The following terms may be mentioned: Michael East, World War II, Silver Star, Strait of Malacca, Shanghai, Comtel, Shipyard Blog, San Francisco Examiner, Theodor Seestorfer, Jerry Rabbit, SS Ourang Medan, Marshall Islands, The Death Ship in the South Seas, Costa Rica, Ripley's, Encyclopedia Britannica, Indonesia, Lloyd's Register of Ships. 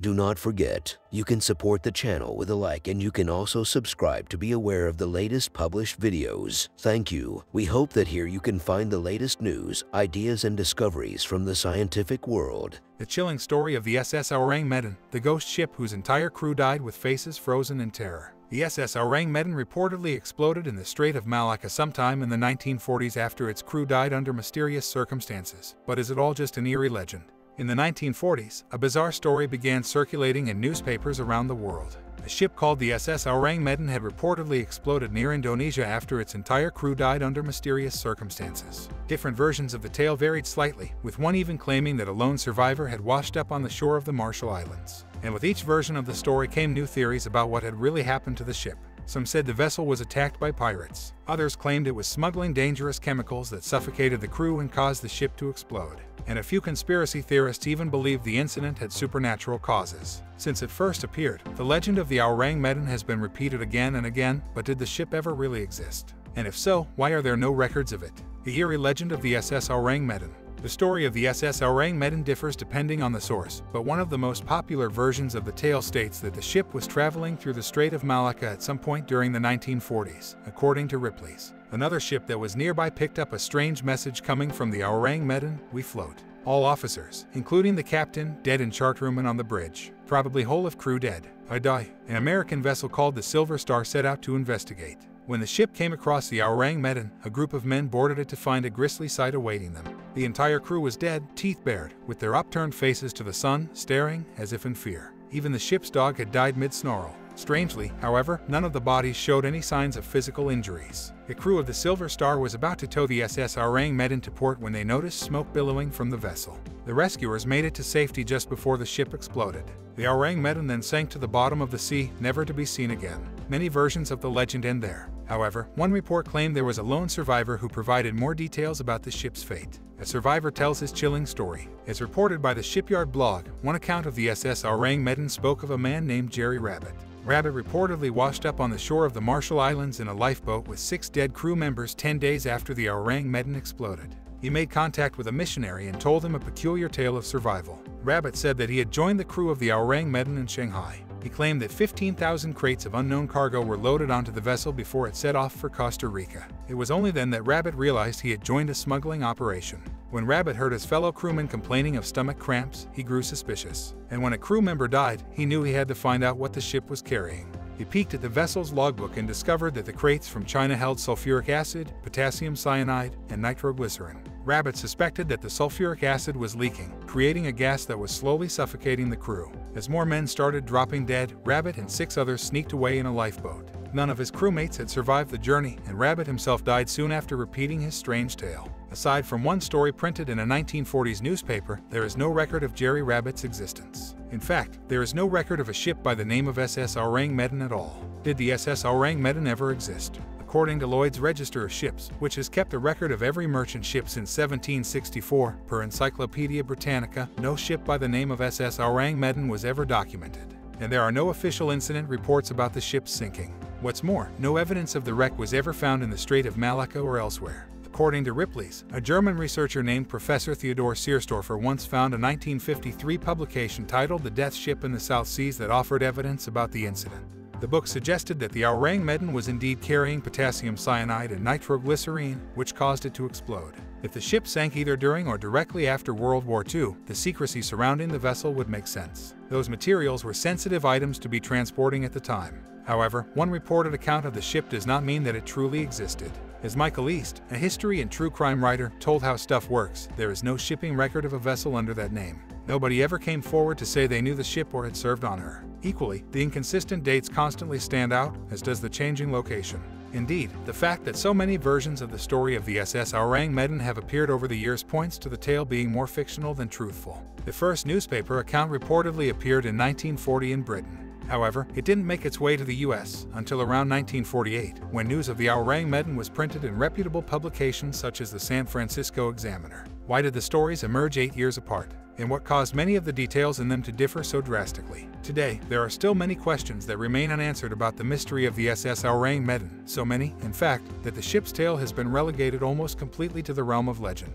Do not forget, you can support the channel with a like, and you can also subscribe to be aware of the latest published videos. Thank you. We hope that here you can find the latest news, ideas, and discoveries from the scientific world. The chilling story of the SS Ourang Medan, the ghost ship whose entire crew died with faces frozen in terror. The SS Ourang Medan reportedly exploded in the Strait of Malacca sometime in the 1940s after its crew died under mysterious circumstances. But is it all just an eerie legend? In the 1940s, a bizarre story began circulating in newspapers around the world. A ship called the SS Ourang Medan had reportedly exploded near Indonesia after its entire crew died under mysterious circumstances. Different versions of the tale varied slightly, with one even claiming that a lone survivor had washed up on the shore of the Marshall Islands. And with each version of the story came new theories about what had really happened to the ship. Some said the vessel was attacked by pirates. Others claimed it was smuggling dangerous chemicals that suffocated the crew and caused the ship to explode. And a few conspiracy theorists even believed the incident had supernatural causes. Since it first appeared, the legend of the Ourang Medan has been repeated again and again, but did the ship ever really exist? And if so, why are there no records of it? The eerie legend of the SS Ourang Medan. The story of the SS Ourang Medan differs depending on the source, but one of the most popular versions of the tale states that the ship was traveling through the Strait of Malacca at some point during the 1940s, according to Ripley's. Another ship that was nearby picked up a strange message coming from the Ourang Medan: "We float." All officers, including the captain, dead in chart room and on the bridge. Probably whole of crew dead. I die. An American vessel called the Silver Star set out to investigate. When the ship came across the Ourang Medan, a group of men boarded it to find a grisly sight awaiting them. The entire crew was dead, teeth bared, with their upturned faces to the sun, staring as if in fear. Even the ship's dog had died mid-snarl. Strangely, however, none of the bodies showed any signs of physical injuries. The crew of the Silver Star was about to tow the SS Ourang Medan to port when they noticed smoke billowing from the vessel. The rescuers made it to safety just before the ship exploded. The Ourang Medan then sank to the bottom of the sea, never to be seen again. Many versions of the legend end there. However, one report claimed there was a lone survivor who provided more details about the ship's fate. A survivor tells his chilling story. As reported by the Shipyard Blog, one account of the SS Ourang Medan spoke of a man named Jerry Rabbit. Rabbit reportedly washed up on the shore of the Marshall Islands in a lifeboat with 6 dead crew members 10 days after the Ourang Medan exploded. He made contact with a missionary and told him a peculiar tale of survival. Rabbit said that he had joined the crew of the Ourang Medan in Shanghai. He claimed that 15,000 crates of unknown cargo were loaded onto the vessel before it set off for Costa Rica. It was only then that Rabbit realized he had joined a smuggling operation. When Rabbit heard his fellow crewmen complaining of stomach cramps, he grew suspicious. And when a crew member died, he knew he had to find out what the ship was carrying. He peeked at the vessel's logbook and discovered that the crates from China held sulfuric acid, potassium cyanide, and nitroglycerin. Rabbit suspected that the sulfuric acid was leaking, creating a gas that was slowly suffocating the crew. As more men started dropping dead, Rabbit and 6 others sneaked away in a lifeboat. None of his crewmates had survived the journey, and Rabbit himself died soon after repeating his strange tale. Aside from one story printed in a 1940s newspaper, there is no record of Jerry Rabbit's existence. In fact, there is no record of a ship by the name of SS Ourang Medan at all. Did the SS Ourang Medan ever exist? According to Lloyd's Register of Ships, which has kept a record of every merchant ship since 1764, per Encyclopedia Britannica, no ship by the name of SS Ourang Medan was ever documented, and there are no official incident reports about the ship sinking. What's more, no evidence of the wreck was ever found in the Strait of Malacca or elsewhere. According to Ripley's, a German researcher named Professor Theodor Seestorfer once found a 1953 publication titled The Death Ship in the South Seas that offered evidence about the incident. The book suggested that the Ourang Medan was indeed carrying potassium cyanide and nitroglycerine, which caused it to explode. If the ship sank either during or directly after World War II, the secrecy surrounding the vessel would make sense. Those materials were sensitive items to be transporting at the time. However, one reported account of the ship does not mean that it truly existed. As Michael East, a history and true crime writer, told How Stuff Works, there is no shipping record of a vessel under that name. Nobody ever came forward to say they knew the ship or had served on her. Equally, the inconsistent dates constantly stand out, as does the changing location. Indeed, the fact that so many versions of the story of the SS Ourang Medan have appeared over the years points to the tale being more fictional than truthful. The first newspaper account reportedly appeared in 1940 in Britain. However, it didn't make its way to the US until around 1948, when news of the Ourang Medan was printed in reputable publications such as the San Francisco Examiner. Why did the stories emerge 8 years apart, and what caused many of the details in them to differ so drastically? Today, there are still many questions that remain unanswered about the mystery of the SS Ourang Medan, so many, in fact, that the ship's tale has been relegated almost completely to the realm of legend.